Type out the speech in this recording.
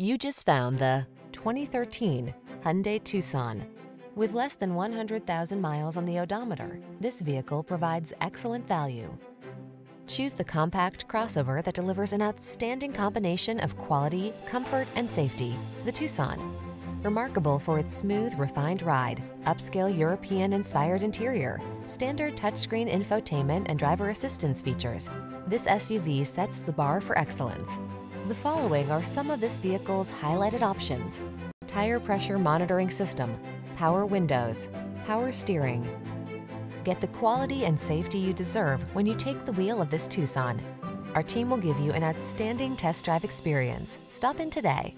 You just found the 2013 Hyundai Tucson. With less than 100,000 miles on the odometer, this vehicle provides excellent value. Choose the compact crossover that delivers an outstanding combination of quality, comfort, and safety, the Tucson. Remarkable for its smooth, refined ride, upscale European-inspired interior, standard touchscreen infotainment and driver assistance features, this SUV sets the bar for excellence. The following are some of this vehicle's highlighted options: tire pressure monitoring system, power windows, power steering. Get the quality and safety you deserve when you take the wheel of this Tucson. Our team will give you an outstanding test drive experience. Stop in today.